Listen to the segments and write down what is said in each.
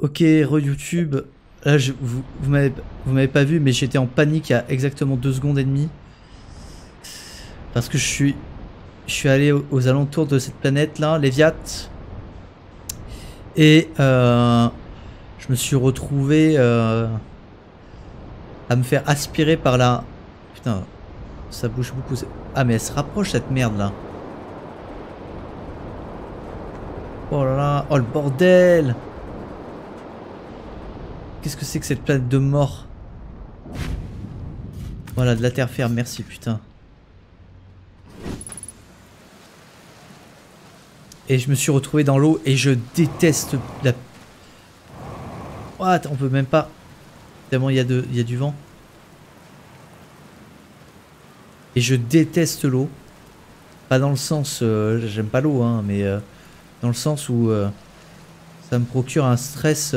Ok, re-YouTube. Là, vous m'avez pas vu, mais j'étais en panique il y a exactement 2 secondes et demie. Parce que je suis allé aux alentours de cette planète là, Léviat. Et je me suis retrouvé à me faire aspirer par la... Putain, ça bouge beaucoup. Ah mais elle se rapproche cette merde là. Oh là là, oh le bordel. Qu'est-ce que c'est que cette planète de mort? Voilà, de la terre ferme, merci putain. Et je me suis retrouvé dans l'eau et je déteste la... What? On peut même pas... Évidemment, il y a du vent. Et je déteste l'eau. Pas dans le sens... j'aime pas l'eau, hein, mais dans le sens où ça me procure un stress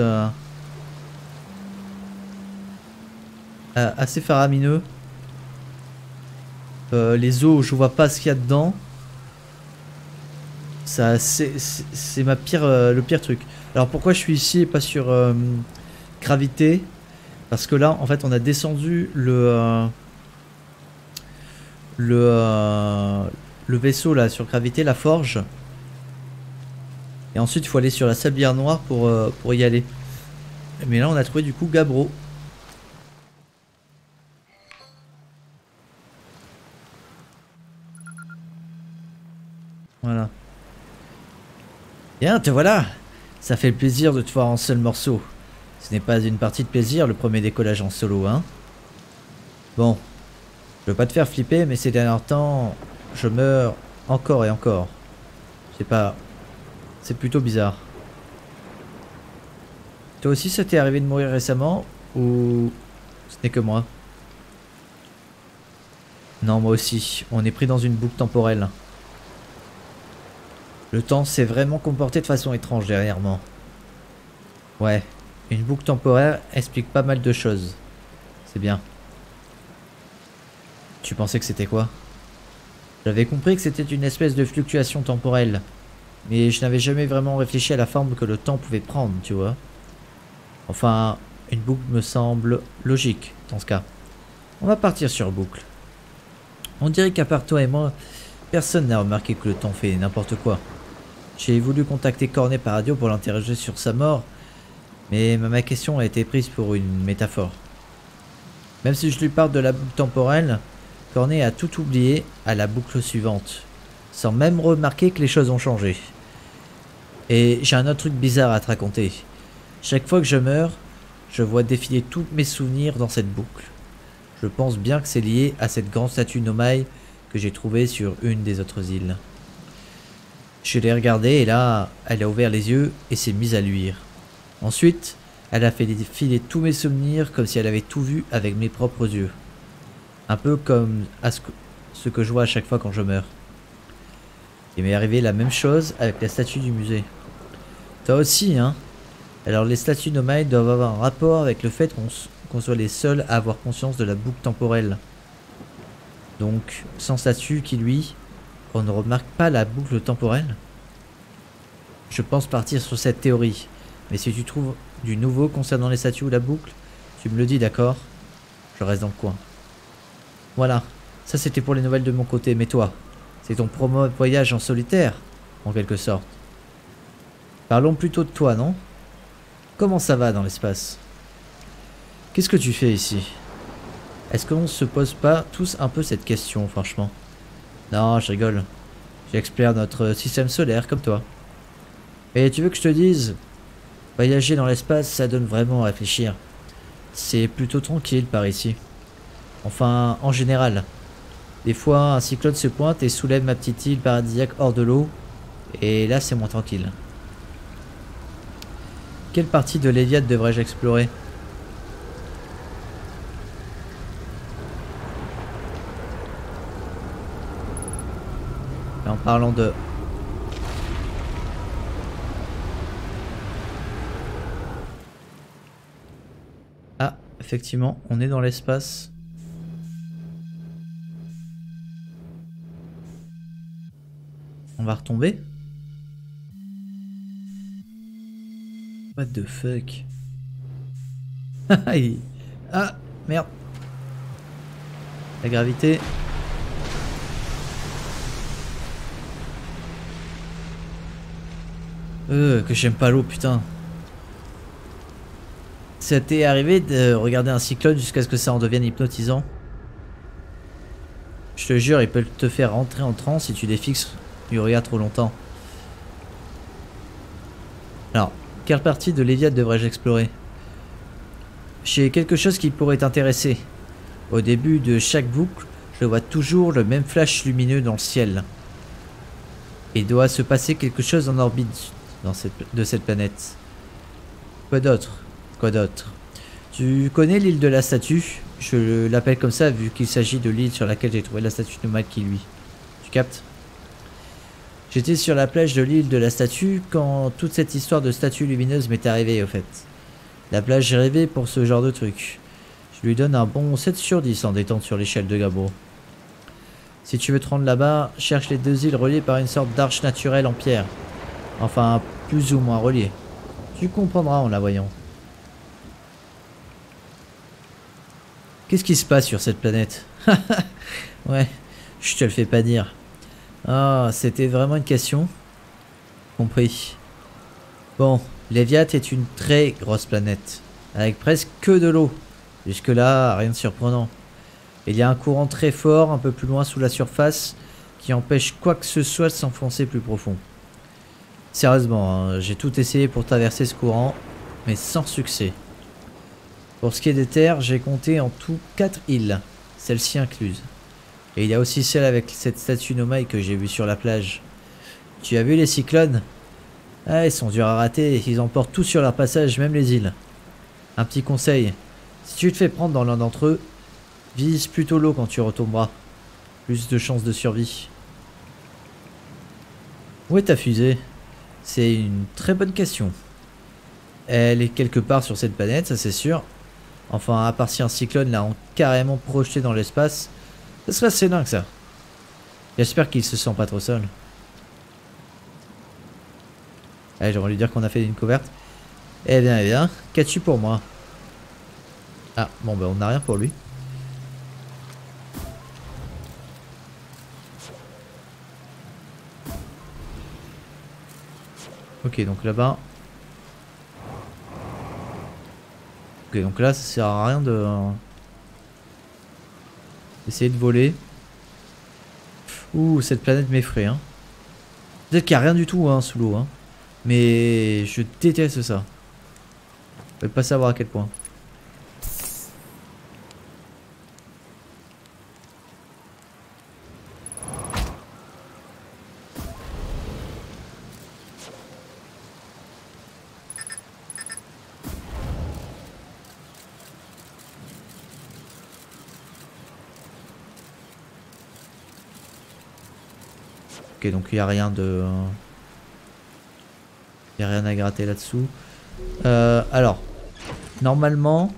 assez faramineux. Les eaux, je vois pas ce qu'il y a dedans. Ça, c'est ma pire, le pire truc. Alors pourquoi je suis ici et pas sur gravité? Parce que là, en fait, on a descendu le vaisseau là sur gravité, la forge. Et ensuite, il faut aller sur la Sablière Noire pour y aller. Mais là, on a trouvé du coup Gabbro. Voilà. Bien, te voilà. Ça fait plaisir de te voir en seul morceau. Ce n'est pas une partie de plaisir, le premier décollage en solo, hein. Bon. Je veux pas te faire flipper, mais ces derniers temps, je meurs encore et encore. Je sais pas. C'est plutôt bizarre. Toi aussi, ça t'est arrivé de mourir récemment, ou... ce n'est que moi? Non, moi aussi. On est pris dans une boucle temporelle. Le temps s'est vraiment comporté de façon étrange dernièrement. Ouais, une boucle temporaire explique pas mal de choses. C'est bien. Tu pensais que c'était quoi? J'avais compris que c'était une espèce de fluctuation temporelle. Mais je n'avais jamais vraiment réfléchi à la forme que le temps pouvait prendre, tu vois. Enfin, une boucle me semble logique dans ce cas. On va partir sur boucle. On dirait qu'à part toi et moi, personne n'a remarqué que le temps fait n'importe quoi. J'ai voulu contacter Cornet par radio pour l'interroger sur sa mort, mais ma question a été prise pour une métaphore. Même si je lui parle de la boucle temporelle, Cornet a tout oublié à la boucle suivante, sans même remarquer que les choses ont changé. Et j'ai un autre truc bizarre à te raconter. Chaque fois que je meurs, je vois défiler tous mes souvenirs dans cette boucle. Je pense bien que c'est lié à cette grande statue Nomaï que j'ai trouvée sur une des autres îles. Je l'ai regardée et là, elle a ouvert les yeux et s'est mise à luire. Ensuite, elle a fait défiler tous mes souvenirs comme si elle avait tout vu avec mes propres yeux. Un peu comme à ce que je vois à chaque fois quand je meurs. Il m'est arrivé la même chose avec la statue du musée. Toi aussi, hein? Alors les statues nomades doivent avoir un rapport avec le fait qu'on soit les seuls à avoir conscience de la boucle temporelle. Donc, sans statue qui lui, on ne remarque pas la boucle temporelle? Je pense partir sur cette théorie. Mais si tu trouves du nouveau concernant les statues ou la boucle, tu me le dis, d'accord? Je reste dans le coin. Voilà, ça c'était pour les nouvelles de mon côté, mais toi, c'est ton premier voyage en solitaire, en quelque sorte. Parlons plutôt de toi, non? Comment ça va dans l'espace? Qu'est-ce que tu fais ici? Est-ce qu'on se pose pas tous un peu cette question, franchement? Non, je rigole. J'explore notre système solaire, comme toi. Et tu veux que je te dise? Voyager dans l'espace, ça donne vraiment à réfléchir. C'est plutôt tranquille par ici. Enfin, en général. Des fois, un cyclone se pointe et soulève ma petite île paradisiaque hors de l'eau. Et là, c'est moins tranquille. Quelle partie de Léviat devrais-je explorer? En parlant de... Ah, effectivement, on est dans l'espace. On va retomber. What the fuck. Ah, merde. La gravité. Que j'aime pas l'eau, putain. Ça t'est arrivé de regarder un cyclone jusqu'à ce que ça en devienne hypnotisant? Je te jure, ils peuvent te faire rentrer en transe si tu les fixes du regard trop longtemps. Alors, quelle partie de Léviat devrais-je explorer? J'ai quelque chose qui pourrait t'intéresser. Au début de chaque boucle, je vois toujours le même flash lumineux dans le ciel. Il doit se passer quelque chose en orbite de cette planète. Quoi d'autre? Quoi d'autre? Tu connais l'île de la statue? Je l'appelle comme ça vu qu'il s'agit de l'île sur laquelle j'ai trouvé la statue de Malki, lui. Tu captes? J'étais sur la plage de l'île de la statue quand toute cette histoire de statue lumineuse m'est arrivée, au fait. La plage rêvée pour ce genre de truc. Je lui donne un bon 7 sur 10 en détente sur l'échelle de Gabbro. Si tu veux te rendre là-bas, cherche les deux îles reliées par une sorte d'arche naturelle en pierre. Enfin, plus ou moins reliées. Tu comprendras en la voyant. Qu'est-ce qui se passe sur cette planète? Ouais, je te le fais pas dire. Ah, c'était vraiment une question. Compris. Bon, Léviat est une très grosse planète, avec presque que de l'eau. Jusque-là, rien de surprenant. Il y a un courant très fort, un peu plus loin sous la surface, qui empêche quoi que ce soit de s'enfoncer plus profond. Sérieusement, hein, j'ai tout essayé pour traverser ce courant, mais sans succès. Pour ce qui est des terres, j'ai compté en tout 4 îles, celle-ci incluse. Et il y a aussi celle avec cette statue Nomaï que j'ai vue sur la plage. Tu as vu les cyclones? Ah, ils sont durs à rater, ils emportent tout sur leur passage, même les îles. Un petit conseil, si tu te fais prendre dans l'un d'entre eux, vise plutôt l'eau quand tu retomberas. Plus de chances de survie. Où est ta fusée? C'est une très bonne question. Elle est quelque part sur cette planète, ça c'est sûr. Enfin, à part si un cyclone l'a carrément projeté dans l'espace, ce serait assez dingue ça. J'espère qu'il se sent pas trop seul. Allez, j'aimerais lui dire qu'on a fait une couverte. Eh bien, qu'as-tu pour moi? Ah, bon bah on n'a rien pour lui. Ok, donc là-bas. Ok, donc là, ça sert à rien de... essayer de voler. Ouh, cette planète m'effraie, hein. Peut-être qu'il n'y a rien du tout, hein, sous l'eau, hein. Mais je déteste ça. Je ne peux pas savoir à quel point. Ok, donc il n'y a rien de... il n'y a rien à gratter là-dessous. Alors, normalement...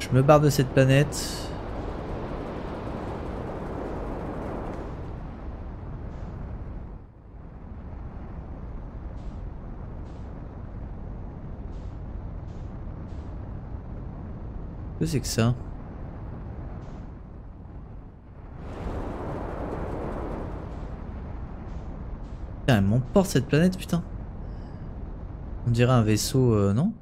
je me barre de cette planète. Qu'est-ce que c'est que ça? Putain, elle m'emporte cette planète, putain. On dirait un vaisseau, non?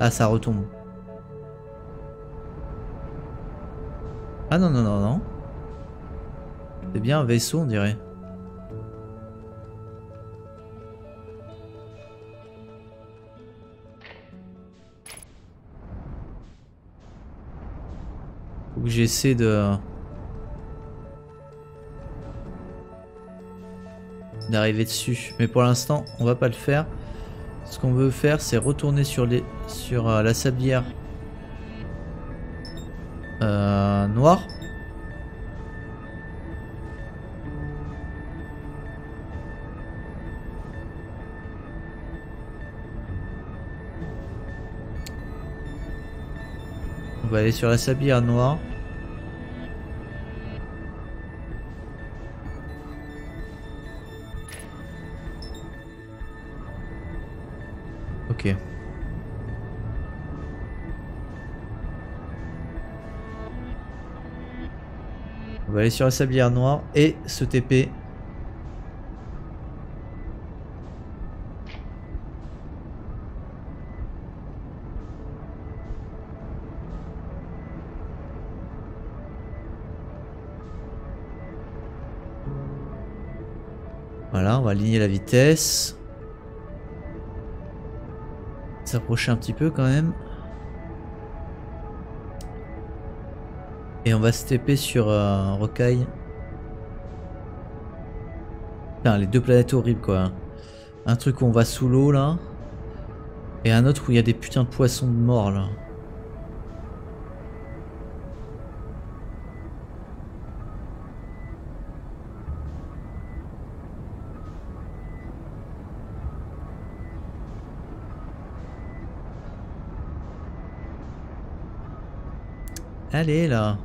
Ah, ça retombe. Ah non, non, non, non. C'est bien un vaisseau, on dirait. Faut que j'essaie de... d'arriver dessus, mais pour l'instant on va pas le faire. Ce qu'on veut faire, c'est retourner sur les la sablière noire. On va aller sur la sablière noire. Ok. On va aller sur la sablière noire et se TP. Voilà, on va aligner la vitesse. S'approcher un petit peu quand même. Et on va se TP sur un rocaille. Putain, les deux planètes horribles quoi. Un truc où on va sous l'eau là. Et un autre où il y a des putains de poissons de mort là. Allez là.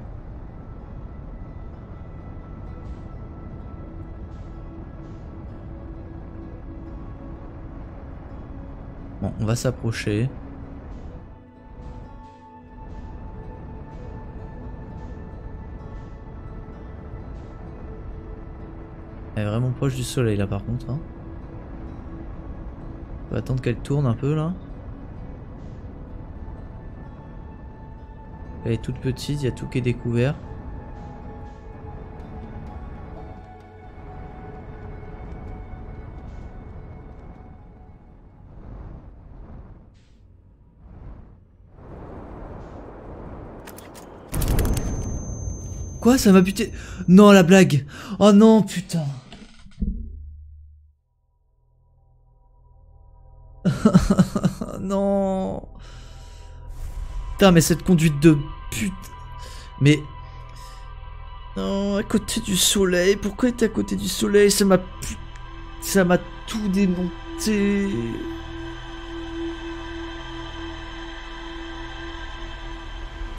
Bon, on va s'approcher. Elle est vraiment proche du soleil là par contre. Hein. On va attendre qu'elle tourne un peu là. Elle est toute petite, il y a tout qui est découvert. Quoi, ça m'a buté? Non, la blague! Oh non, putain! Non! Putain, mais cette conduite de pute. Mais... non, à côté du soleil. Pourquoi elle était à côté du soleil? Ça m'a... ça m'a tout démonté.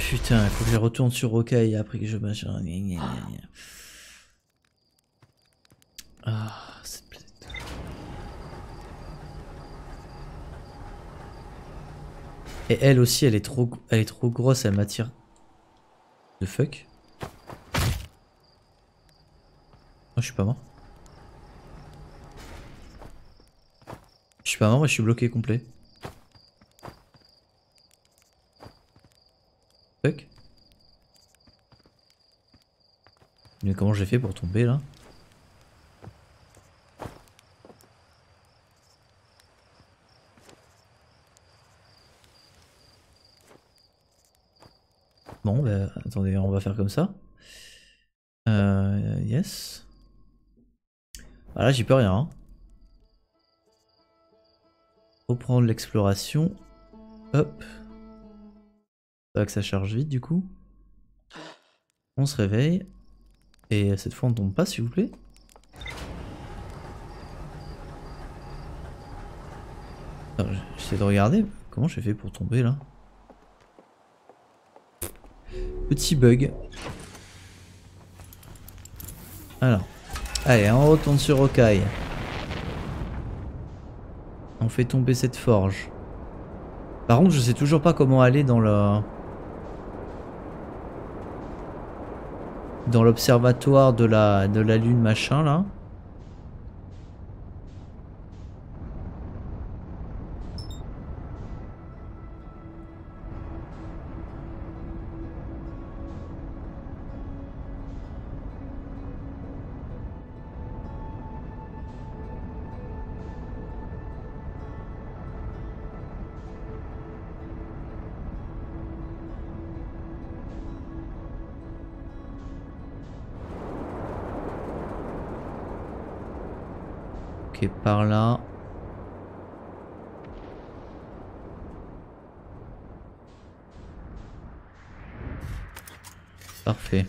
Putain, il faut que je retourne sur Rocaille après que je mâche. Ah, cette planète. Et elle aussi, elle est trop grosse, elle m'attire. The fuck? Non, je suis pas mort. Je suis pas mort, mais je suis bloqué complet. Fuck. Mais comment j'ai fait pour tomber là? Bon, bah, attendez, on va faire comme ça. Yes. Ah là, j'y peux rien. Hein. Reprendre l'exploration. Hop. Ça va que ça charge vite, du coup. On se réveille. Et cette fois, on ne tombe pas, s'il vous plaît. J'essaie de regarder. Comment j'ai fait pour tomber, là? Petit bug. Alors, allez, on retourne sur Rocaille. On fait tomber cette forge. Par contre, je sais toujours pas comment aller dans la... dans l'observatoire de la lune machin là. Et par là. Parfait.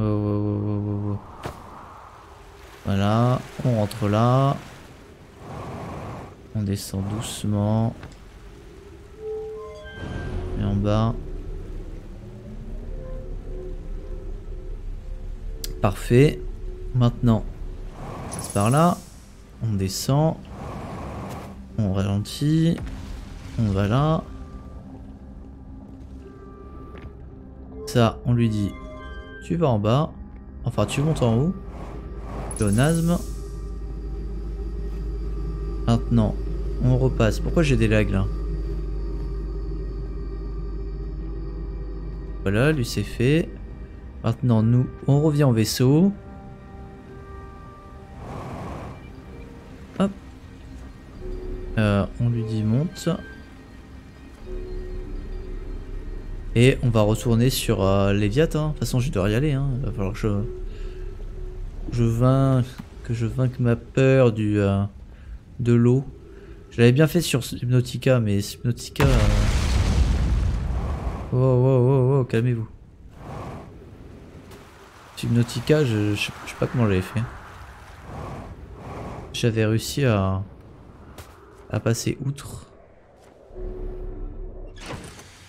Oh, oh, oh, oh, oh. Voilà, on rentre là. On descend doucement. en bas. Parfait. Maintenant, c'est par là. On descend. On ralentit. On va là. Ça, on lui dit, tu vas en bas. Enfin, tu montes en haut. Léonasme. Maintenant, on repasse. Pourquoi j'ai des lags là? Voilà, lui c'est fait. Maintenant, nous, on revient en vaisseau. Hop. On lui dit monte. Et on va retourner sur Léviat. Hein. De toute façon, je dois y aller. Hein. Il va falloir que je vainque ma peur du de l'eau. Je l'avais bien fait sur Hypnotica, mais Hypnotica... Wow, wow, wow, wow, calmez-vous. Hypnotica, je sais pas comment j'avais fait. J'avais réussi à passer outre.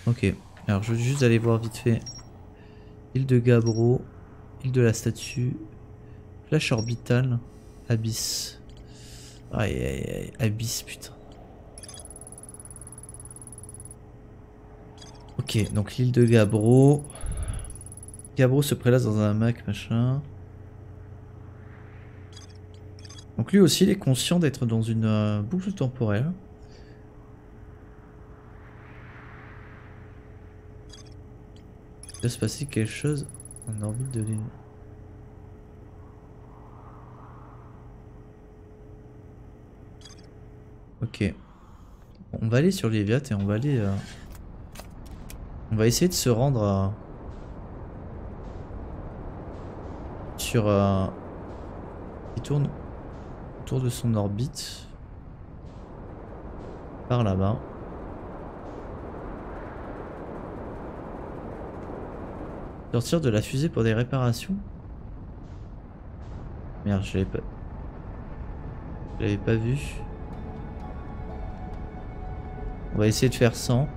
Ok, alors je veux juste aller voir vite fait. Île de Gabbro, île de la statue, flash orbitale, abysse. Aïe aïe aïe, abysse putain. Ok, donc l'île de Gabbro. Gabbro se prélasse dans un hamac, machin. Donc lui aussi, il est conscient d'être dans une boucle temporelle. Il va se passer quelque chose en orbite de l'île. Ok. On va aller sur Léviat et on va aller... On va essayer de se rendre sur... Il tourne autour de son orbite. Par là-bas. Sortir de la fusée pour des réparations. Merde, je l'avais pas vu. On va essayer de faire 100.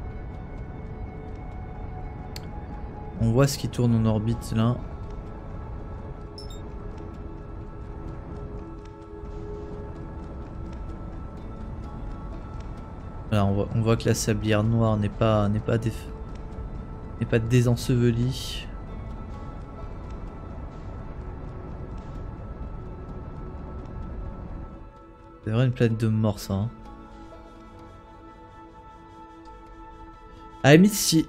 On voit ce qui tourne en orbite là. Voilà, on voit que la sablière noire n'est pas désensevelie. C'est vraiment une planète de mort ça. Hein. À la limite, si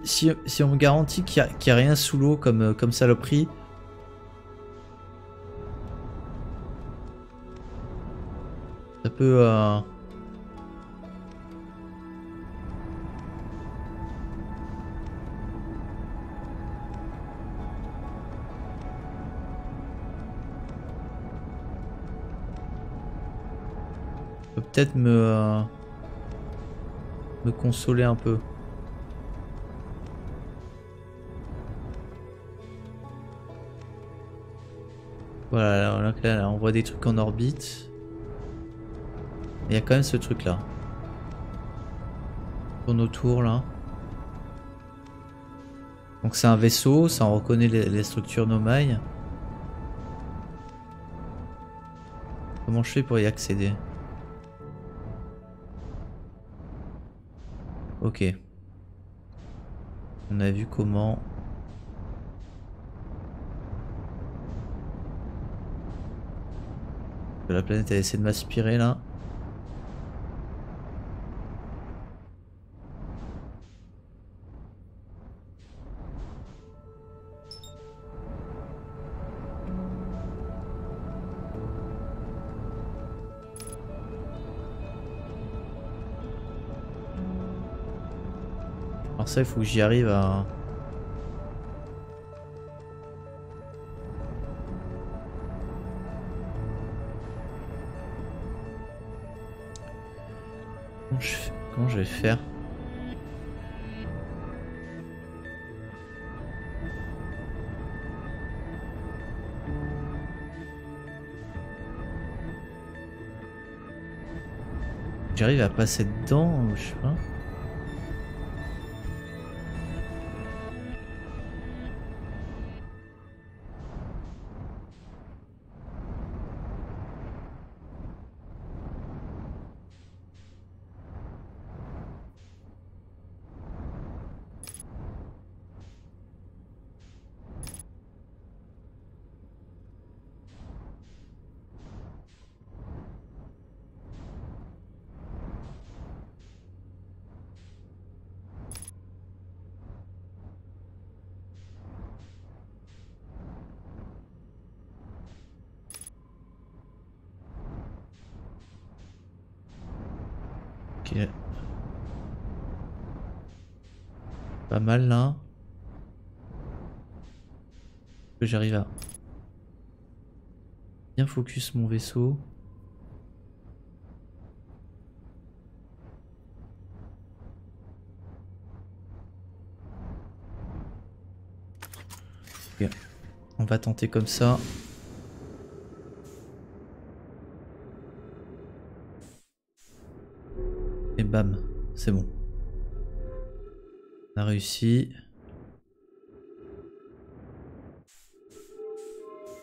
on me garantit qu'il y a rien sous l'eau comme saloperie. Ça peut... peut-être me consoler un peu. Voilà, là, on voit des trucs en orbite. Il y a quand même ce truc là. On tourne autour là. Donc c'est un vaisseau, ça on reconnaît les structures Nomaï. Comment je fais pour y accéder? Ok. On a vu comment... La planète a essayé de m'aspirer là. Alors ça, il faut que j'y arrive à... Comment je vais faire? J'arrive à passer dedans, je sais pas. Ok. Pas mal là. Que j'arrive à bien focus mon vaisseau. Ok. On va tenter comme ça. Et bam, c'est bon. On a réussi.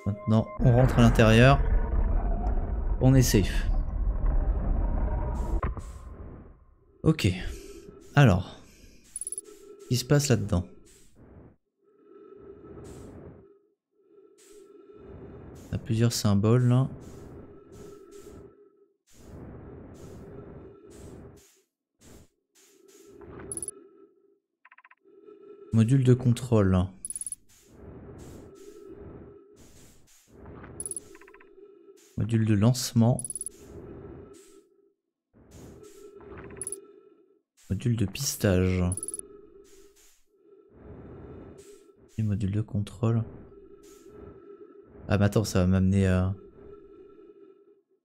Maintenant, on rentre à l'intérieur. On est safe. Ok. Alors, qu'est-ce qui se passe là-dedans? On a plusieurs symboles là. Module de contrôle. Module de lancement. Module de pistage. Et module de contrôle. Ah mais attends, ça va m'amener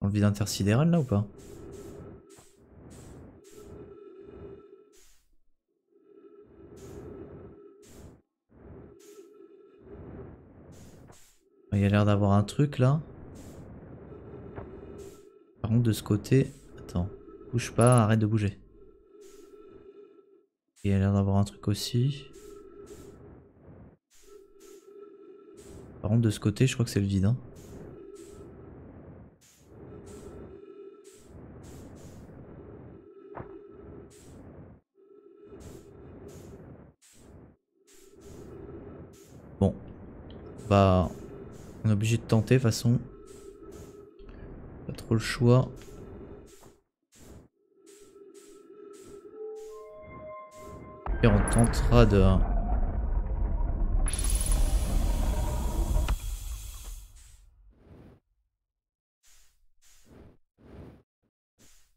dans le vide intersidéral là ou pas? Il y a l'air d'avoir un truc là. Par contre de ce côté... Attends. Bouge pas, arrête de bouger. Il y a l'air d'avoir un truc aussi. Par contre de ce côté je crois que c'est le vide. Hein. Bon. Bah... On est obligé de tenter de toute façon. Pas trop le choix. Et on tentera de...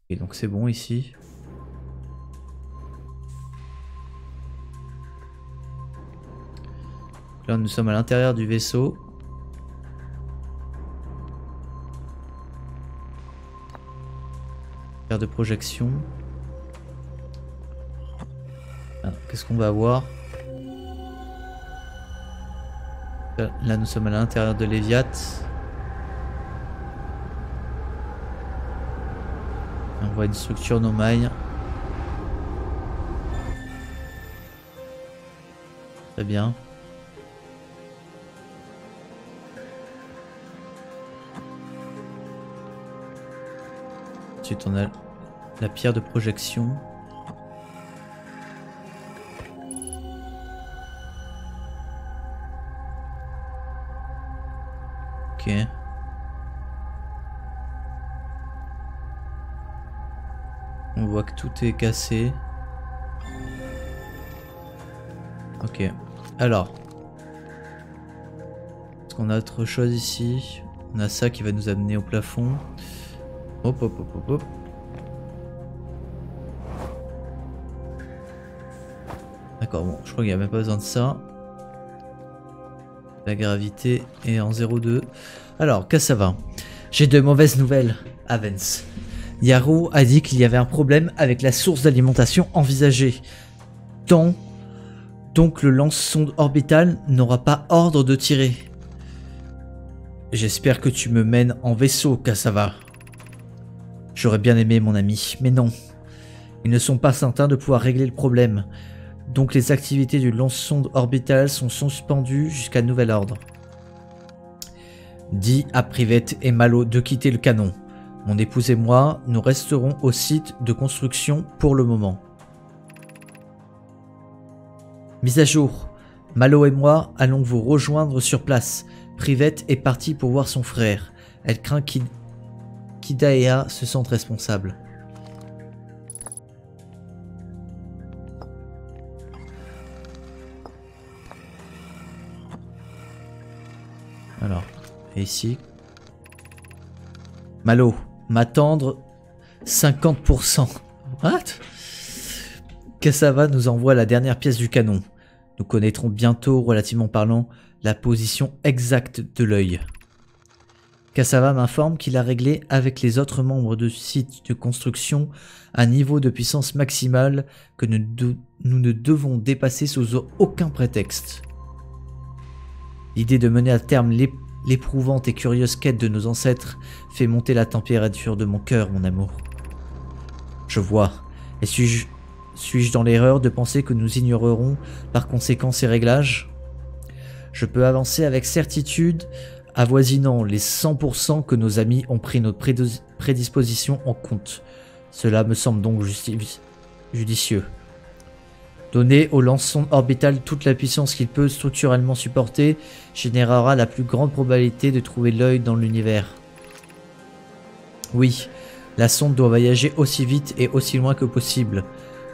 Et donc c'est bon ici. Là nous sommes à l'intérieur du vaisseau. De projection. Qu'est-ce qu'on va avoir là? Nous sommes à l'intérieur de Léviat. On voit une structure Nomaï. Très bien. Ensuite on a la pierre de projection. Ok. On voit que tout est cassé. Ok. Alors. Est-ce qu'on a autre chose ici? On a ça qui va nous amener au plafond. Hop hop hop hop hop. D'accord, bon, je crois qu'il n'y a même pas besoin de ça. La gravité est en 0,2. Alors, Cassava. J'ai de mauvaises nouvelles, Avens. Yarrow a dit qu'il y avait un problème avec la source d'alimentation envisagée. Donc le lance-sonde orbital n'aura pas ordre de tirer. J'espère que tu me mènes en vaisseau, Cassava. J'aurais bien aimé, mon ami, mais non. Ils ne sont pas certains de pouvoir régler le problème. Donc les activités du lance-sonde orbital sont suspendues jusqu'à nouvel ordre. Dis à Privet et Malo de quitter le canon. Mon épouse et moi, nous resterons au site de construction pour le moment. Mise à jour. Malo et moi allons vous rejoindre sur place. Privet est partie pour voir son frère. Elle craint qu'Idaea se sente responsable. Alors, et ici. Malo, m'attendre 50%. What? Cassava nous envoie la dernière pièce du canon. Nous connaîtrons bientôt, relativement parlant, la position exacte de l'œil. Cassava m'informe qu'il a réglé avec les autres membres de site de construction un niveau de puissance maximale que nous ne devons dépasser sous aucun prétexte. L'idée de mener à terme l'éprouvante et curieuse quête de nos ancêtres fait monter la température de mon cœur, mon amour. Je vois, et suis-je dans l'erreur de penser que nous ignorerons par conséquent ces réglages? Je peux avancer avec certitude, avoisinant les 100% que nos amis ont pris nos prédispositions en compte. Cela me semble donc judicieux. Donner au lançon orbital toute la puissance qu'il peut structurellement supporter générera la plus grande probabilité de trouver l'œil dans l'univers. Oui, la sonde doit voyager aussi vite et aussi loin que possible.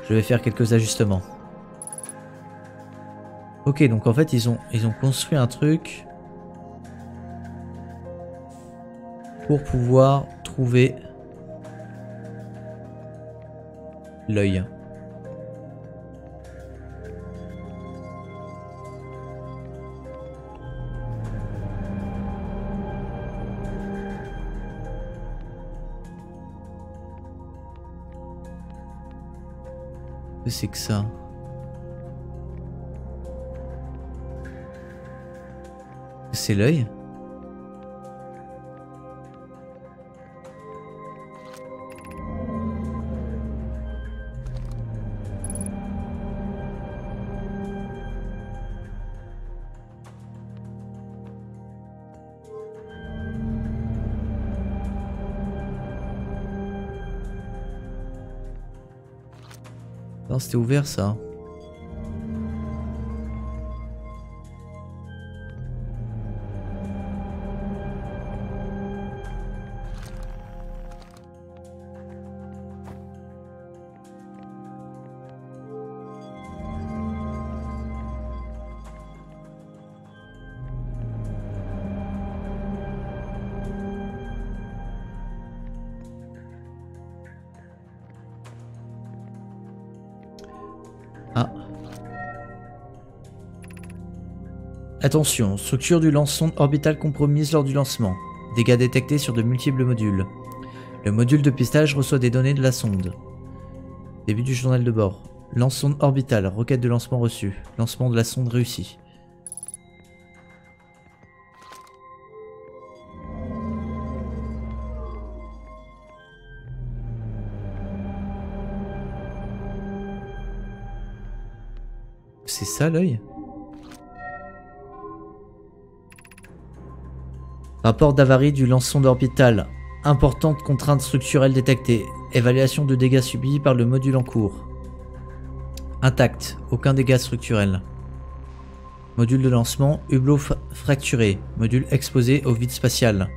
Je vais faire quelques ajustements. Ok, donc en fait ils ont construit un truc pour pouvoir trouver l'œil. C'est que ça. C'est l'œil. Non, c'était ouvert ça. Attention, structure du lance-sonde orbital compromise lors du lancement. Dégâts détectés sur de multiples modules. Le module de pistage reçoit des données de la sonde. Début du journal de bord. Lance-sonde orbital, requête de lancement reçue. Lancement de la sonde réussi. C'est ça l'œil ? Rapport d'avarie du lance-sonde orbital. Importante contrainte structurelle détectée. Évaluation de dégâts subis par le module en cours. Intact. Aucun dégât structurel. Module de lancement. Hublot fracturé. Module exposé au vide spatial.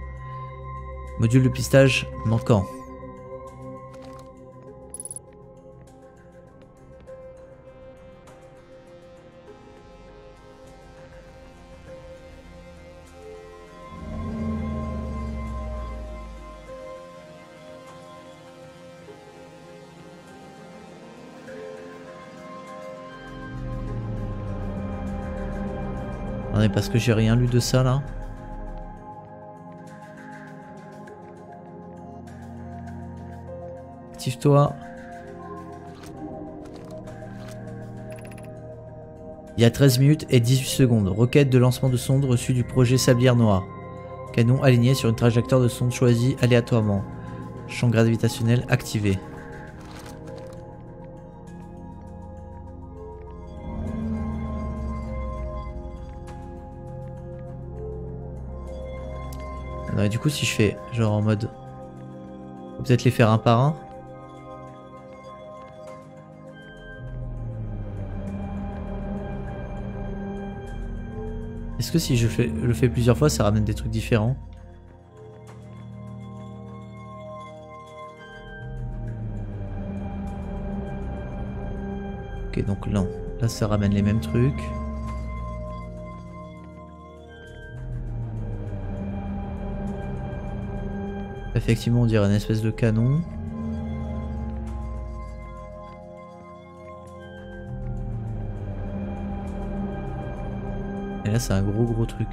Module de pistage manquant. Parce que j'ai rien lu de ça là. Active-toi. Il y a 13 minutes et 18 secondes. Requête de lancement de sonde reçue du projet Sablière Noire. Canon aligné sur une trajectoire de sonde choisie aléatoirement. Champ gravitationnel activé. Et du coup si je fais genre en mode peut-être les faire un par un. Est-ce que si je le fais plusieurs fois ça ramène des trucs différents? Ok donc non, là ça ramène les mêmes trucs. Effectivement, on dirait une espèce de canon. Et là c'est un gros truc.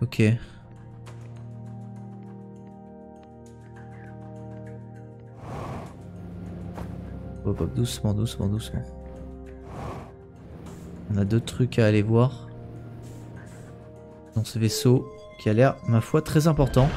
Ok. Hop hop, doucement, doucement, doucement. On a deux trucs à aller voir. Dans ce vaisseau qui a l'air, ma foi, très important.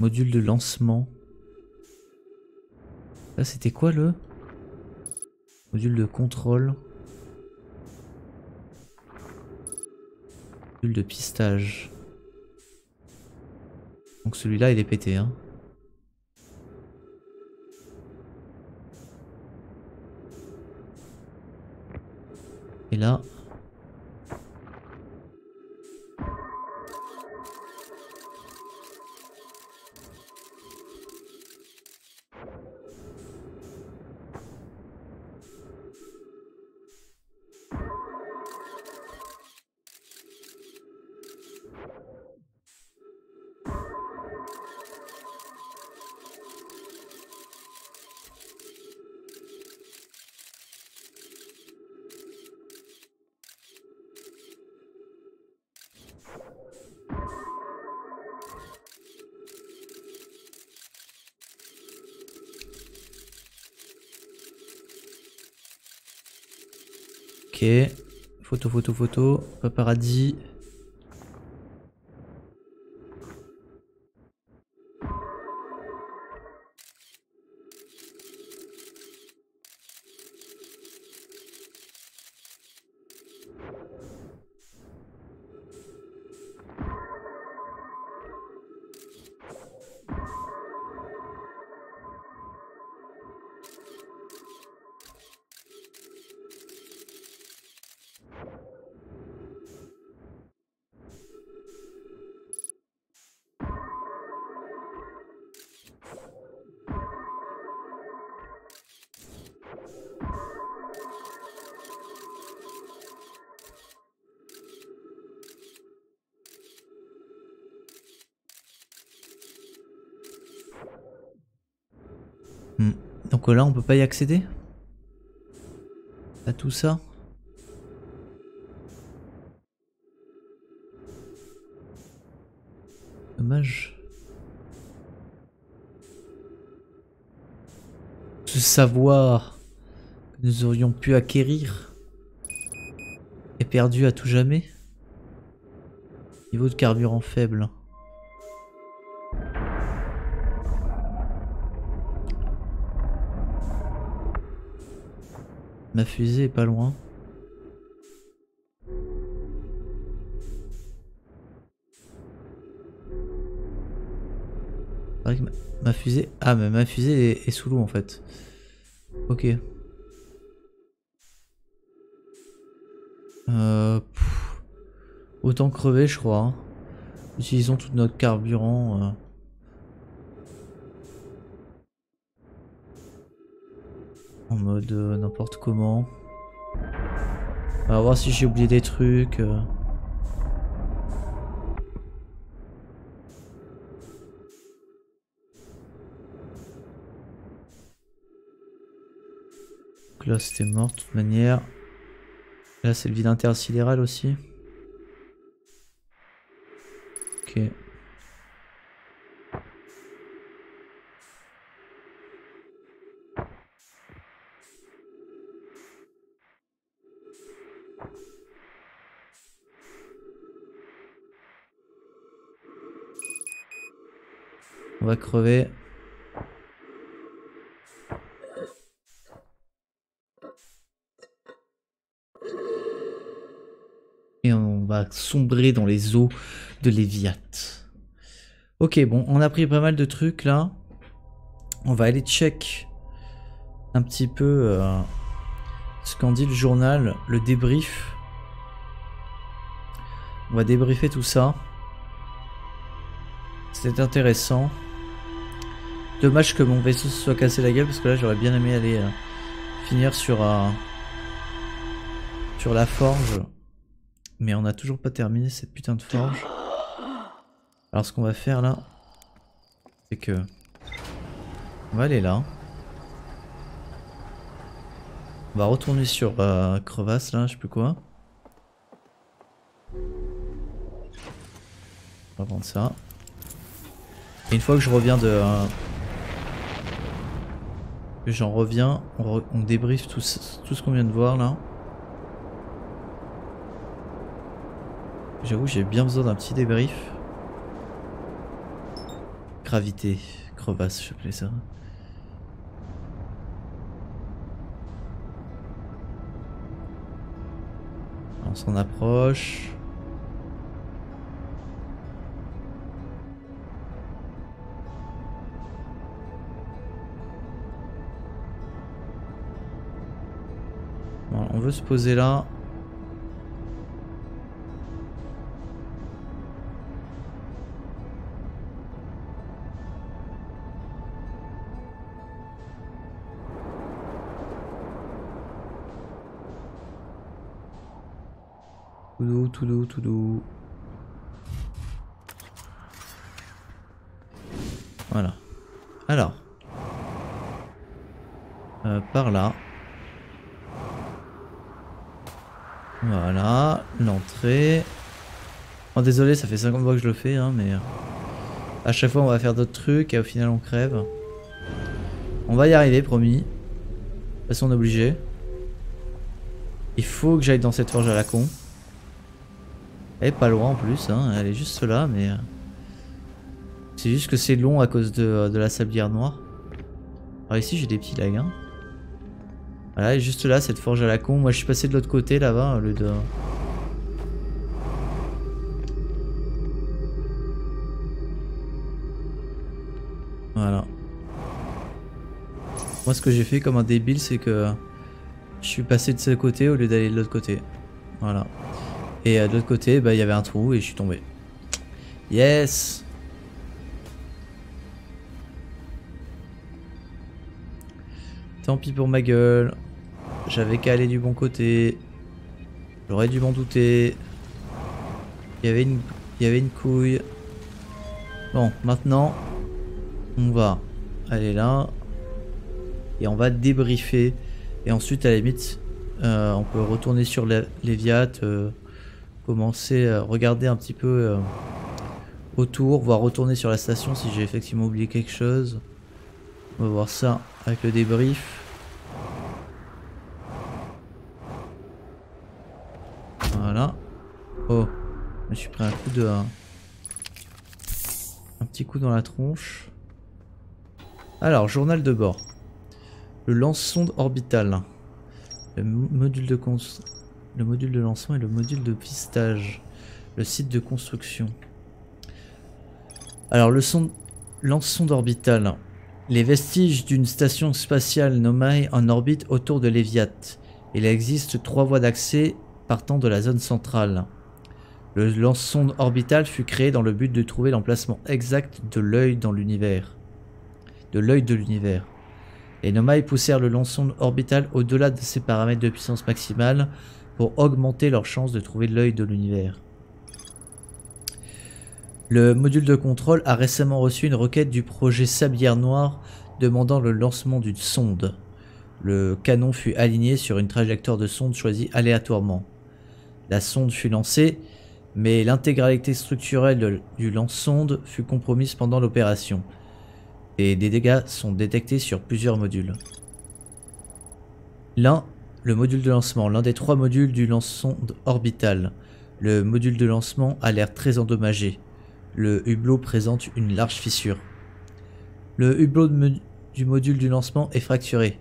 Module de lancement. Là c'était quoi le module de contrôle? Module de pistage. Donc celui-là il est pété hein. Et là... Ok, photo, photo, photo, paparazzi. Donc là on peut pas y accéder à tout ça. Dommage. Ce savoir que nous aurions pu acquérir est perdu à tout jamais. Niveau de carburant faible. Ma fusée est pas loin. Ma fusée... Ah mais ma fusée est sous l'eau en fait. Ok. Autant crever je crois. Hein. Utilisons tout notre carburant. En mode n'importe comment. On va voir si j'ai oublié des trucs. Donc là c'était mort de toute manière. Là c'est le vide intersidéral aussi. Ok. On va crever. Et on va sombrer dans les eaux de Léviat. Ok, bon, on a pris pas mal de trucs là. On va aller check un petit peu ce qu'en dit le journal, le débrief. On va débriefer tout ça. C'était intéressant. Dommage que mon vaisseau se soit cassé la gueule parce que là j'aurais bien aimé aller finir sur la forge. Mais on n'a toujours pas terminé cette putain de forge. Alors ce qu'on va faire là, c'est que... on va aller là. On va retourner sur Crevasse là, je sais plus quoi. On va prendre ça. Et une fois que je reviens de... que j'en reviens, on débriefe tout ce qu'on vient de voir là. J'avoue, j'ai bien besoin d'un petit débrief. Gravité, crevasse, je appelais ça. On s'en approche. Bon, on veut se poser là. Tout doux, tout doux. Voilà. Alors. Par là. Voilà. L'entrée. Oh, désolé, ça fait 50 fois que je le fais, hein, mais... à chaque fois, on va faire d'autres trucs et au final, on crève. On va y arriver, promis. De toute façon, on est obligé. Il faut que j'aille dans cette forge à la con. Elle est pas loin en plus, hein. Elle est juste là, mais... c'est juste que c'est long à cause de la sablière noire. Alors ici j'ai des petits lags, hein. Voilà, et juste là, cette forge à la con. Moi je suis passé de l'autre côté là-bas, au lieu de... voilà. Moi ce que j'ai fait comme un débile, c'est que... je suis passé de ce côté au lieu d'aller de l'autre côté. Voilà. Et de l'autre côté, bah, y avait un trou et je suis tombé. Yes! Tant pis pour ma gueule. J'avais qu'à aller du bon côté. J'aurais dû m'en douter. Il y avait une couille. Bon, maintenant, on va aller là. Et on va débriefer. Et ensuite, à la limite, on peut retourner sur Léviat. Commencer à regarder un petit peu autour, voire retourner sur la station si j'ai effectivement oublié quelque chose. On va voir ça avec le débrief. Voilà. Oh, je me suis pris un coup de... un petit coup dans la tronche. Alors, journal de bord. Le lance-sonde orbital. Le module de construction. Le module de lancement et le module de pistage. Le site de construction. Alors, le lance-sonde orbital. Les vestiges d'une station spatiale Nomaï en orbite autour de Léviat. Il existe 3 voies d'accès partant de la zone centrale. Le lance-sonde orbital fut créé dans le but de trouver l'emplacement exact de l'œil dans l'univers. De l'œil de l'univers. Les Nomaï poussèrent le lance-sonde orbital au-delà de ses paramètres de puissance maximale pour augmenter leur chance de trouver l'œil de l'univers. Le module de contrôle a récemment reçu une requête du projet Sablière Noire demandant le lancement d'une sonde. Le canon fut aligné sur une trajectoire de sonde choisie aléatoirement. La sonde fut lancée, mais l'intégralité structurelle du lance-sonde fut compromise pendant l'opération. Et des dégâts sont détectés sur plusieurs modules. Le module de lancement, l'un des 3 modules du lance-sonde orbital. Le module de lancement a l'air très endommagé. Le hublot présente une large fissure. Le hublot du module du lancement est fracturé,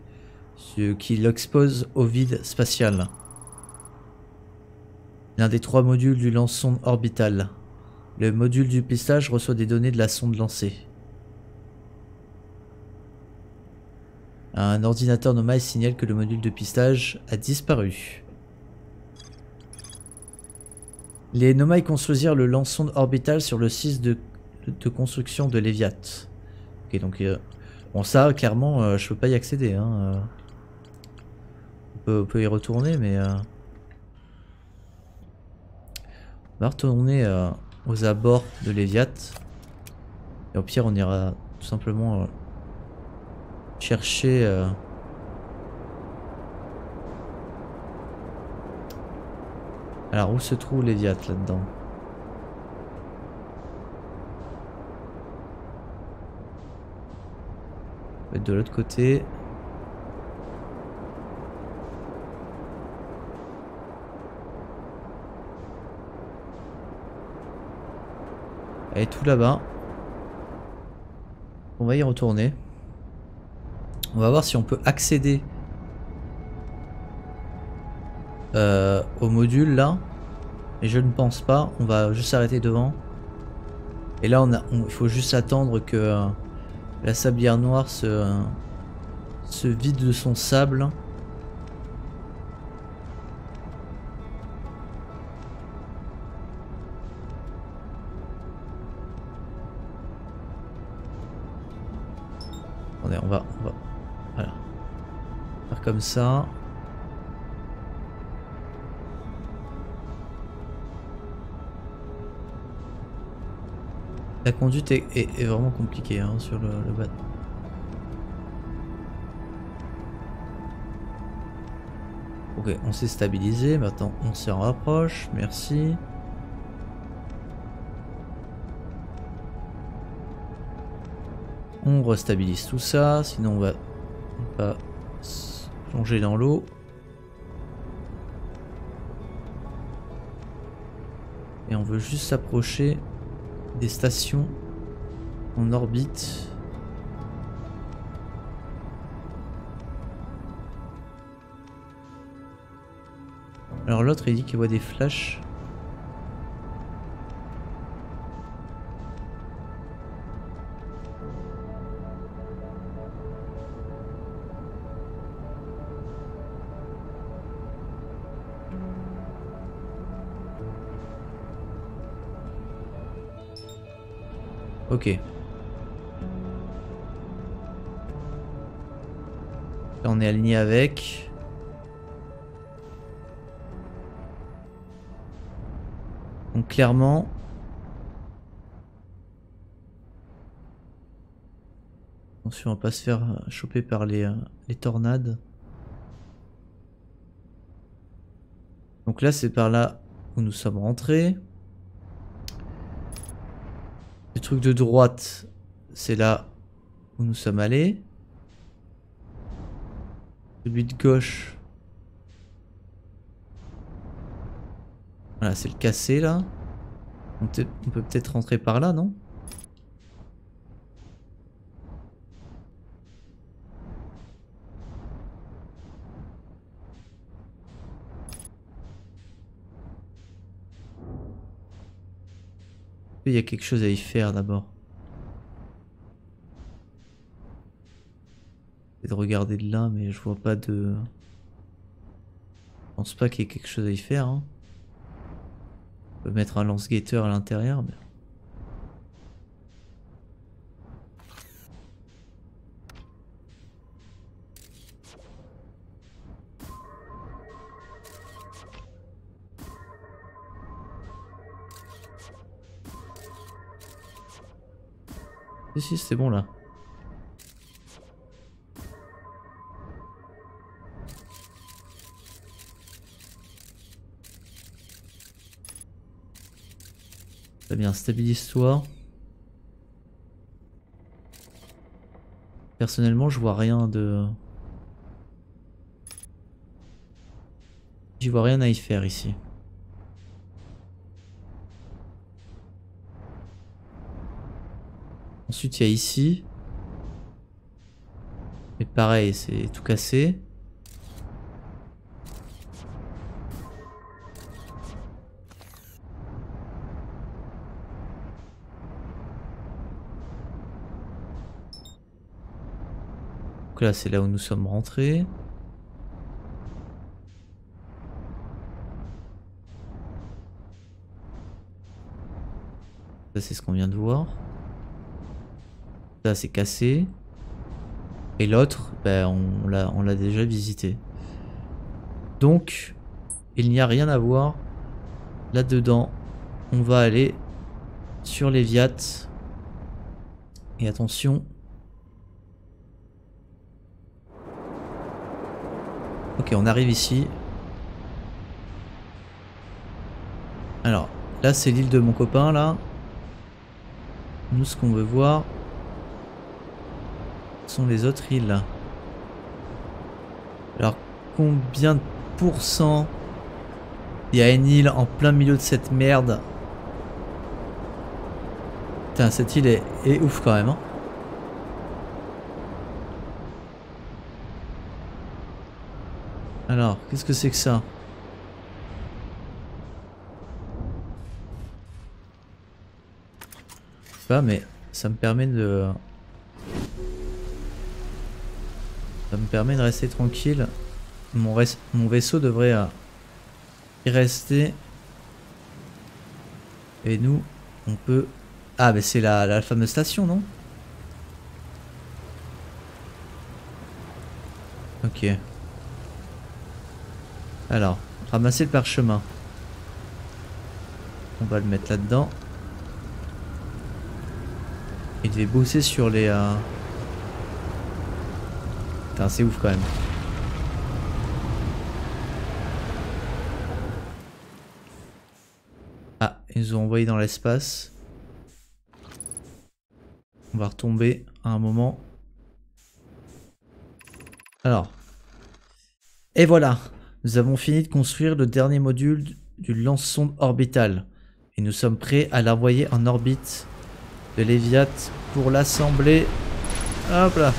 ce qui l'expose au vide spatial. L'un des 3 modules du lance-sonde orbital. Le module du pistage reçoit des données de la sonde lancée. Un ordinateur Nomaï signale que le module de pistage a disparu. Les Nomaï construisirent le lançon orbital sur le site de construction de Léviat. Ok, donc bon, ça clairement je peux pas y accéder hein, on peut y retourner mais on va retourner aux abords de Léviat et au pire on ira tout simplement chercher Alors où se trouve Léviat là-dedans? Ça va être de l'autre côté. Elle est tout là-bas. On va y retourner. On va voir si on peut accéder au module là. Et je ne pense pas. On va juste s'arrêter devant. Et là il faut juste attendre que la sablière noire se vide de son sable. Attendez, on va voilà. Faire comme ça. La conduite est vraiment compliquée hein, sur le bateau. Ok, on s'est stabilisé, maintenant on s'en rapproche, merci. On restabilise tout ça, sinon on va pas plonger dans l'eau. Et on veut juste s'approcher des stations en orbite. Alors l'autre il dit qu'il voit des flashs. Ok. Là, on est aligné avec. Donc clairement, attention, on va pas se faire choper par les tornades. Donc là, c'est par là où nous sommes rentrés. Le truc de droite, c'est là où nous sommes allés. Celui de gauche. Voilà, c'est le cassé là. On peut peut-être rentrer par là, non? Il y a quelque chose à y faire d'abord. Et de regarder de là, mais je vois pas de. Je pense pas qu'il y ait quelque chose à y faire. Hein. On peut mettre un lance-guetteur à l'intérieur. Mais... Si, c'est bon là. Très bien, stabilise-toi. Personnellement, je vois rien de... J'y vois rien à y faire ici. Ensuite il y a ici. Mais pareil, c'est tout cassé. Donc là c'est là où nous sommes rentrés. Ça c'est ce qu'on vient de voir. Ça c'est cassé. Et l'autre, ben, on l'a déjà visité. Donc, il n'y a rien à voir là-dedans. On va aller sur Léviat. Et attention. Ok, on arrive ici. Alors, là c'est l'île de mon copain, là. Nous, ce qu'on veut voir sont les autres îles. Alors, combien de pourcents il y a une île en plein milieu de cette merde? Putain, cette île est ouf quand même, hein. Alors, qu'est-ce que c'est que ça? Je sais pas, mais ça me permet de... Ça me permet de rester tranquille. Mon vaisseau devrait y rester. Et nous, on peut... Ah, mais c'est la fameuse station, non? Ok. Alors, ramasser le parchemin. On va le mettre là-dedans. Il devait bosser sur les... Putain, c'est ouf quand même. Ah, ils nous ont envoyés dans l'espace. On va retomber à un moment. Alors. Et voilà! Nous avons fini de construire le dernier module du lance-sonde orbital et nous sommes prêts à l'envoyer en orbite de Léviat pour l'assembler. Hop là.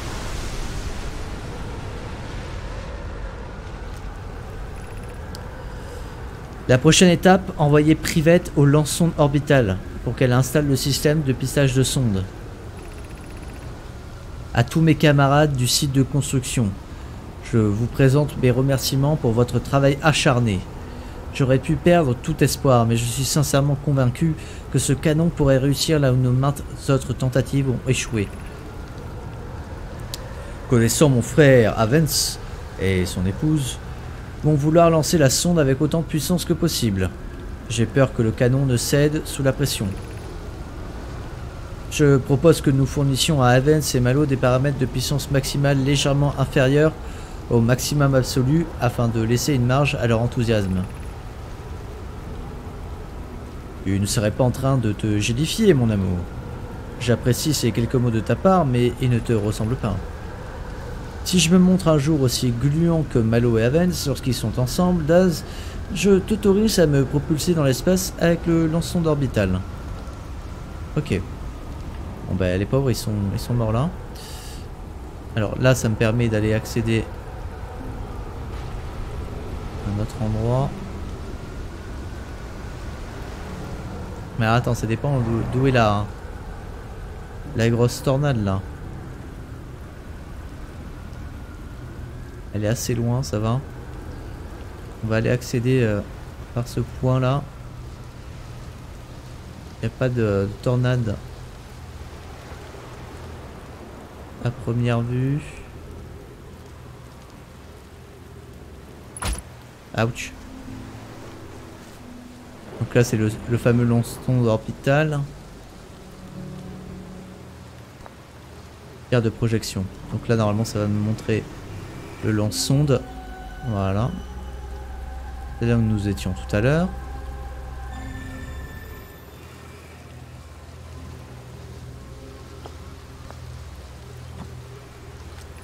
La prochaine étape, envoyer Privet au lance-sonde orbital pour qu'elle installe le système de pistage de sonde. À tous mes camarades du site de construction, je vous présente mes remerciements pour votre travail acharné. J'aurais pu perdre tout espoir, mais je suis sincèrement convaincu que ce canon pourrait réussir là où nos maintes autres tentatives ont échoué. Connaissant mon frère Avens et son épouse, vont vouloir lancer la sonde avec autant de puissance que possible. J'ai peur que le canon ne cède sous la pression. Je propose que nous fournissions à Avens et Malo des paramètres de puissance maximale légèrement inférieurs au maximum absolu afin de laisser une marge à leur enthousiasme. Tu ne serais pas en train de te gélifier, mon amour. J'apprécie ces quelques mots de ta part, mais ils ne te ressemblent pas. Si je me montre un jour aussi gluant que Malo et Avens lorsqu'ils sont ensemble, Daz, je t'autorise à me propulser dans l'espace avec le lance-sonde orbital. Ok. Bon bah les pauvres ils sont morts là. Alors là ça me permet d'aller accéder à un autre endroit. Mais attends, ça dépend d'où est la grosse tornade là. Elle est assez loin, ça va. On va aller accéder par ce point là. Il n'y a pas de tornade à première vue. Ouch. Donc là c'est le fameux lance-sonde orbital. Pierre de projection. Donc là normalement ça va me montrer le lance-sonde. Voilà. C'est là où nous étions tout à l'heure.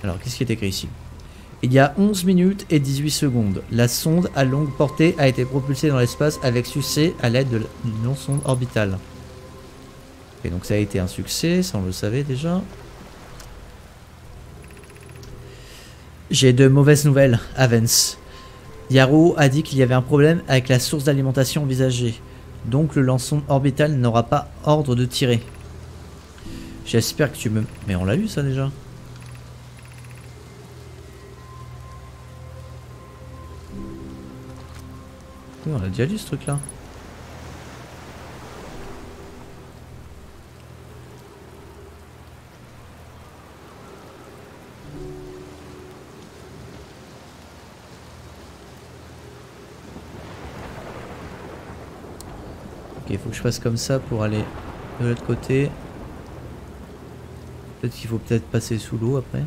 Alors, qu'est-ce qui est écrit ici? Il y a 11 minutes et 18 secondes, la sonde à longue portée a été propulsée dans l'espace avec succès à l'aide de la sonde orbitale. Et donc ça a été un succès, ça on le savait déjà. J'ai de mauvaises nouvelles, Avens. Yarrow a dit qu'il y avait un problème avec la source d'alimentation envisagée, donc le lance-sonde orbital n'aura pas ordre de tirer. J'espère que tu me... Mais on l'a eu ça déjà. On a déjà lu ce truc là. Ok, faut que je fasse comme ça pour aller de l'autre côté. Peut-être qu'il faut peut-être passer sous l'eau après.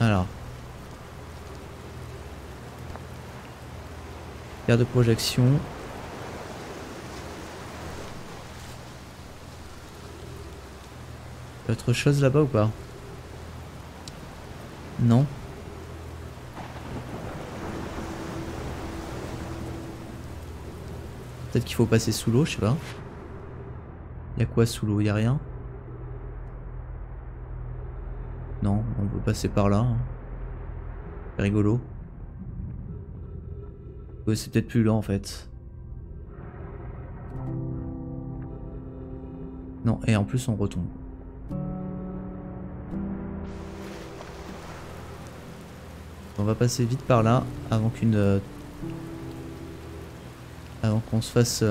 Alors. Pierre de projection. Autre chose là-bas ou pas? Non. Peut-être qu'il faut passer sous l'eau, je sais pas. Y'a quoi sous l'eau? Y'a rien? Non, on peut passer par là. C'est rigolo. Ouais, c'est peut-être plus lent en fait. Non, et en plus on retombe. On va passer vite par là avant qu'une... avant qu'on se fasse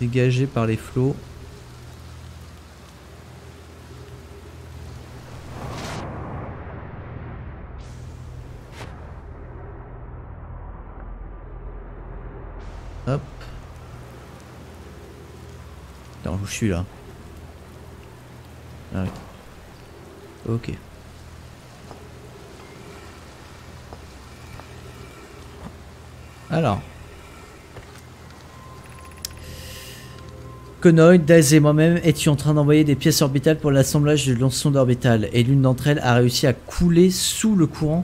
dégager par les flots. Hop. Attends, où je suis là? Ah oui. Ok. Alors. Conoy, Daz et moi-même étions en train d'envoyer des pièces orbitales pour l'assemblage de longue sonde orbitale, et l'une d'entre elles a réussi à couler sous le courant.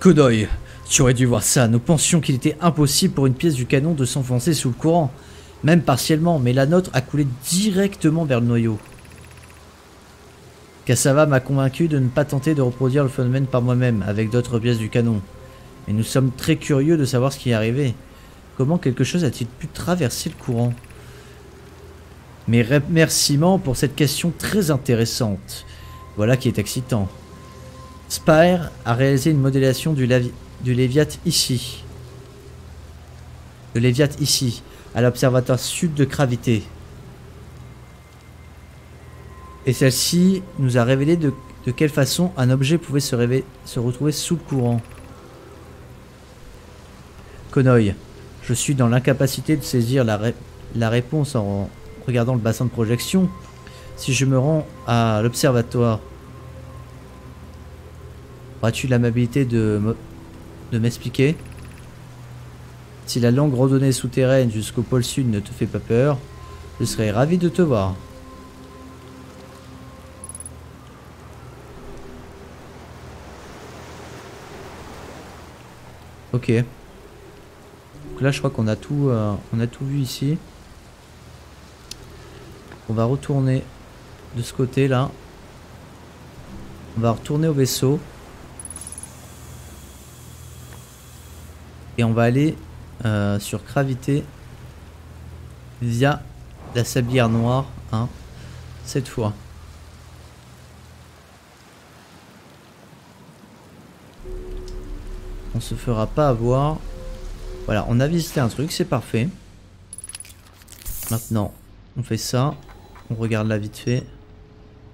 Conoy, tu aurais dû voir ça, nous pensions qu'il était impossible pour une pièce du canon de s'enfoncer sous le courant, même partiellement, mais la nôtre a coulé directement vers le noyau. Cassava m'a convaincu de ne pas tenter de reproduire le phénomène par moi-même avec d'autres pièces du canon. Et nous sommes très curieux de savoir ce qui est arrivé. Comment quelque chose a-t-il pu traverser le courant? Mes remerciements pour cette question très intéressante. Voilà qui est excitant. Spire a réalisé une modélation du Léviat ici. Le Léviat ici, à l'observatoire sud de gravité. Et celle-ci nous a révélé de quelle façon un objet pouvait se retrouver sous le courant. Conoy, je suis dans l'incapacité de saisir la réponse en regardant le bassin de projection. Si je me rends à l'observatoire, auras-tu l'amabilité de m'expliquer? Si la langue redonnée souterraine jusqu'au pôle sud ne te fait pas peur, je serais ravi de te voir. Ok. Donc là je crois qu'on a tout vu ici. On va retourner de ce côté là. On va retourner au vaisseau. Et on va aller sur gravité via la Sablière Noire, hein, cette fois. On se fera pas avoir. Voilà, on a visité un truc, c'est parfait. Maintenant, on fait ça. On regarde là vite fait.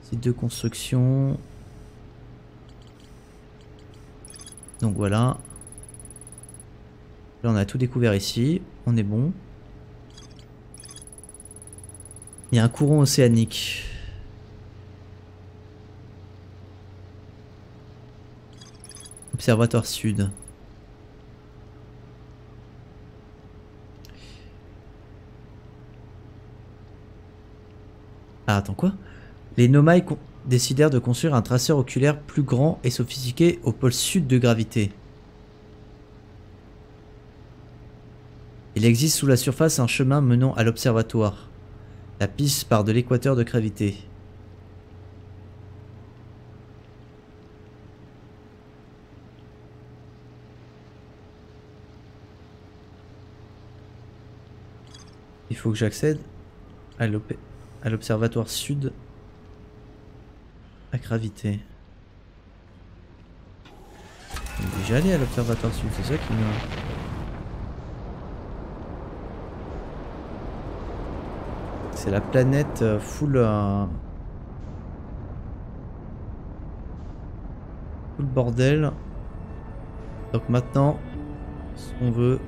Site de construction. Donc voilà. Là, on a tout découvert ici. On est bon. Il y a un courant océanique. Observatoire sud. Ah, attends, quoi? Les Nomaï décidèrent de construire un traceur oculaire plus grand et sophistiqué au pôle sud de gravité. Il existe sous la surface un chemin menant à l'observatoire. La piste part de l'équateur de gravité. Il faut que j'accède à l'opération. À l'observatoire sud à gravité. On est déjà allé à l'observatoire sud, c'est ça qui me... C'est la planète full... full bordel. Donc maintenant, ce qu'on veut,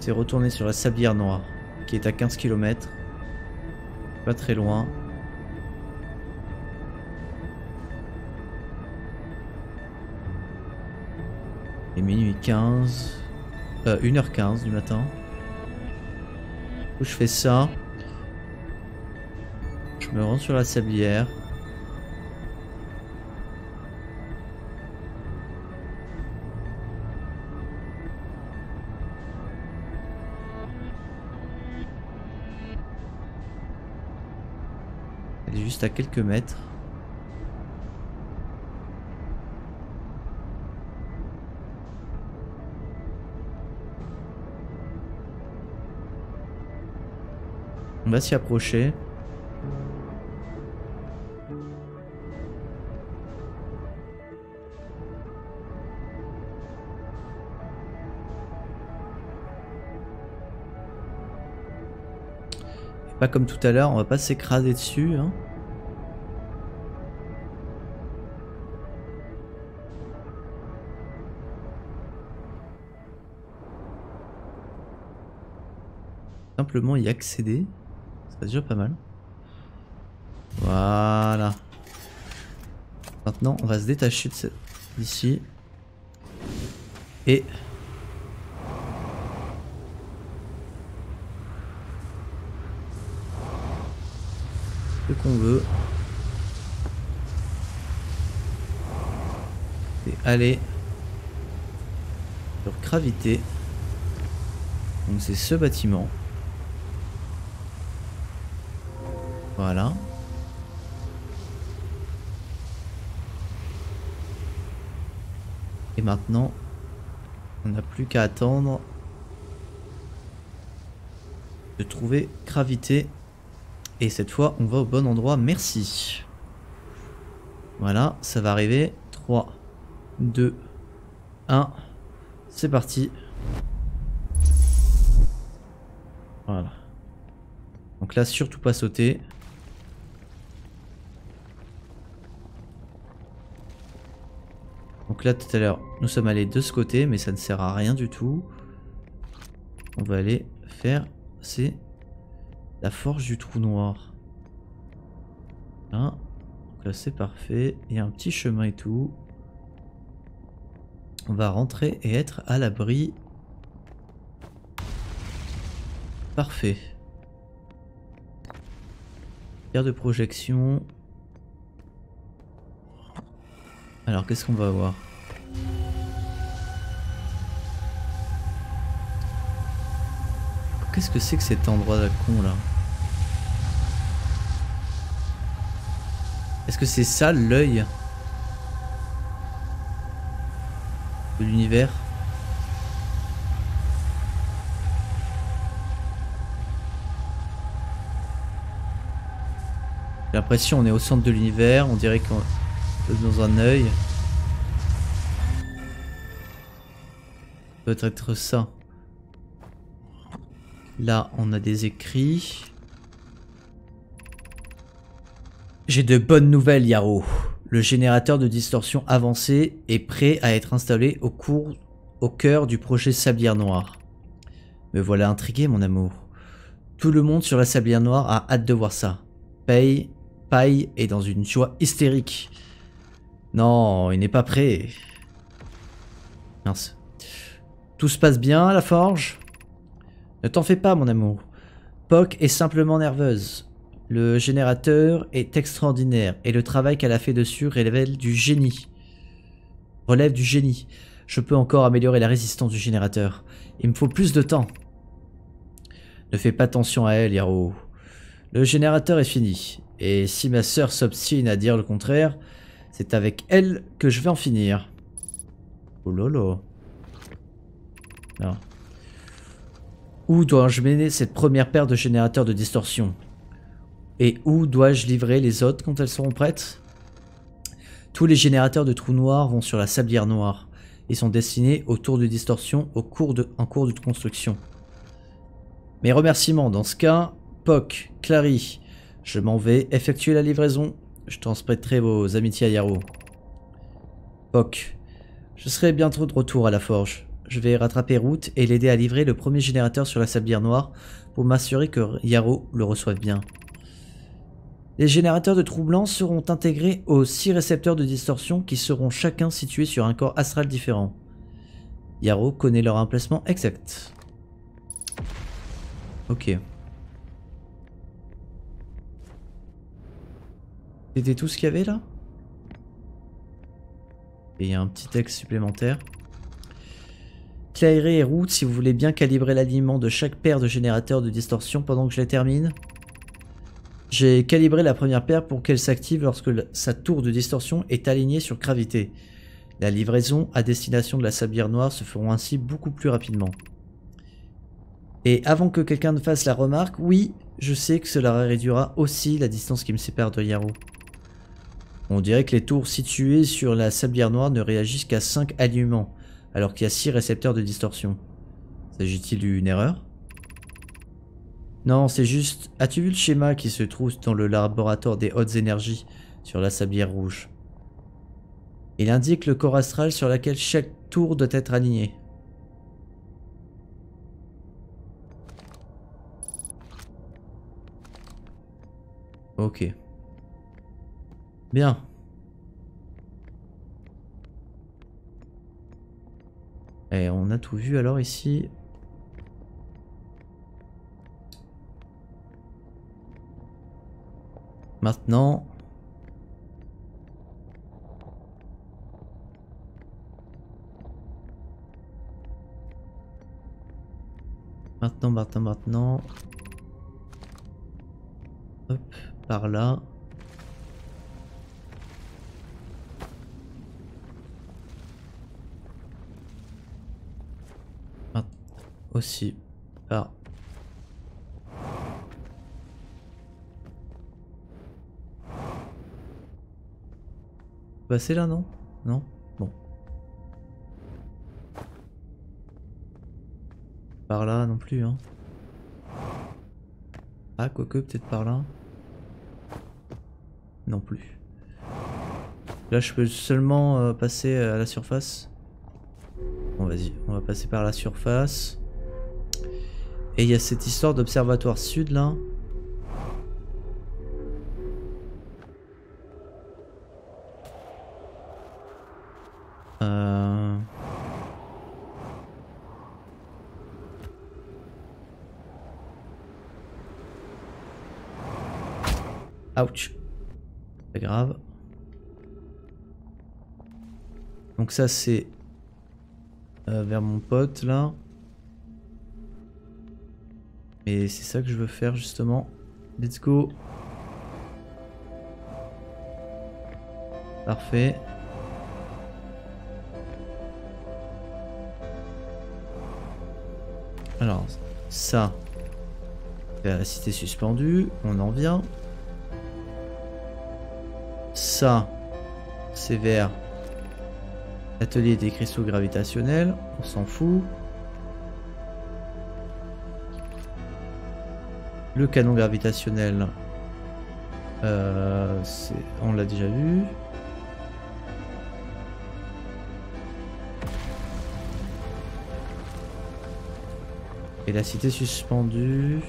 c'est retourner sur la Sablière Noire, qui est à 15 km. Pas très loin. Et minuit 15... 1h15 du matin. Du coup, je fais ça. Je me rends sur la Sablière. Elle est juste à quelques mètres. On va s'y approcher. Pas comme tout à l'heure, on va pas s'écraser dessus, hein. Simplement y accéder. C'est déjà pas mal. Voilà. Maintenant, on va se détacher d'ici. Et... ce qu'on veut, c'est aller sur gravité. Donc c'est ce bâtiment. Voilà. Et maintenant, on n'a plus qu'à attendre de trouver gravité. Et cette fois, on va au bon endroit. Merci. Voilà, ça va arriver. 3, 2, 1. C'est parti. Voilà. Donc là, surtout pas sauter. Donc là, tout à l'heure, nous sommes allés de ce côté, mais ça ne sert à rien du tout. On va aller faire ces... la forge du trou noir. Hein, donc là c'est parfait. Il y a un petit chemin et tout. On va rentrer et être à l'abri. Parfait. Pierre de projection. Alors qu'est-ce qu'on va avoir? Qu'est-ce que c'est que cet endroit de con là? Est-ce que c'est ça l'œil de l'univers? J'ai l'impression on est au centre de l'univers, on dirait qu'on est dans un œil. Ça doit être ça. Là, on a des écrits. J'ai de bonnes nouvelles, Yarrow. Le générateur de distorsion avancé est prêt à être installé au cœur du projet Sablière Noire. Me voilà intrigué, mon amour. Tout le monde sur la Sablière Noire a hâte de voir ça. Paille est dans une joie hystérique. Non, il n'est pas prêt. Mince. Tout se passe bien à la forge? Ne t'en fais pas, mon amour. Poke est simplement nerveuse. Le générateur est extraordinaire et le travail qu'elle a fait dessus relève du génie. Je peux encore améliorer la résistance du générateur. Il me faut plus de temps. Ne fais pas attention à elle, Yarrow. Le générateur est fini. Et si ma sœur s'obstine à dire le contraire, c'est avec elle que je vais en finir. Oh lolo. Non. Où dois-je mener cette première paire de générateurs de distorsion? Et où dois-je livrer les autres quand elles seront prêtes? Tous les générateurs de trous noirs vont sur la Sablière Noire. Ils sont destinés au tour de distorsion en cours de construction. Mes remerciements, dans ce cas, Poke, Clary, je m'en vais effectuer la livraison. Je transmettrai vos amitiés à Yarrow. Poke, je serai bientôt de retour à la forge. Je vais rattraper Root et l'aider à livrer le premier générateur sur la Sablière Noire pour m'assurer que Yarrow le reçoive bien. Les générateurs de trous blancs seront intégrés aux 6 récepteurs de distorsion qui seront chacun situés sur un corps astral différent. Yarrow connaît leur emplacement exact. Ok. C'était tout ce qu'il y avait là? Et il y a un petit texte supplémentaire. Clary et Root, si vous voulez bien calibrer l'alignement de chaque paire de générateurs de distorsion pendant que je les termine. J'ai calibré la première paire pour qu'elle s'active lorsque sa tour de distorsion est alignée sur gravité. La livraison à destination de la Sablière Noire se feront ainsi beaucoup plus rapidement. Et avant que quelqu'un ne fasse la remarque, oui, je sais que cela réduira aussi la distance qui me sépare de Yarrow. On dirait que les tours situées sur la Sablière Noire ne réagissent qu'à 5 alignements, alors qu'il y a 6 récepteurs de distorsion. S'agit-il d'une erreur ? Non, c'est juste... As-tu vu le schéma qui se trouve dans le laboratoire des hautes énergies sur la Sablière Rouge? Il indique le corps astral sur lequel chaque tour doit être aligné. Ok. Bien. Et on a tout vu alors ici. Maintenant, hop, par là. Aussi par passer là, non? Non? Bon. Par là non plus, hein. Ah, quoique, peut-être par là. Non plus. Là, je peux seulement passer à la surface. Bon, vas-y, on va passer par la surface. Et il y a cette histoire d'observatoire sud, là. Ouch. C'est grave. Donc ça c'est vers mon pote là. Et c'est ça que je veux faire justement. Let's go. Parfait. Alors ça. Vers la cité suspendue. On en vient. Ça, c'est vers l'atelier des cristaux gravitationnels, on s'en fout. Le canon gravitationnel, on l'a déjà vu. Et la cité suspendue...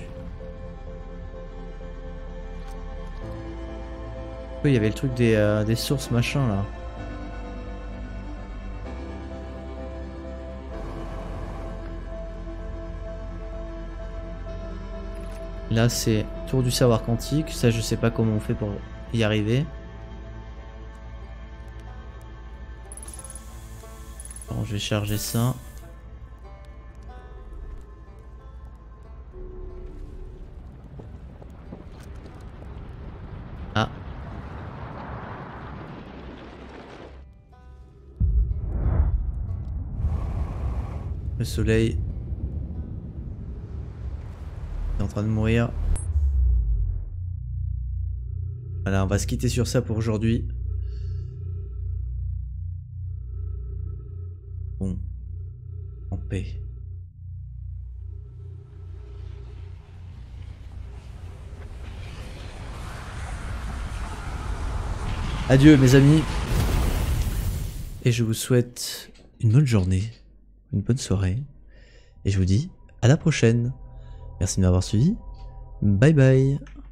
Il y avait le truc des sources machin là. Là c'est tour du savoir quantique, ça je sais pas comment on fait pour y arriver. Bon, je vais charger ça. Le soleil est en train de mourir. Voilà, on va se quitter sur ça pour aujourd'hui. Bon, en paix. Adieu mes amis. Et je vous souhaite une bonne journée, une bonne soirée. Et je vous dis à la prochaine. Merci de m'avoir suivi. Bye bye.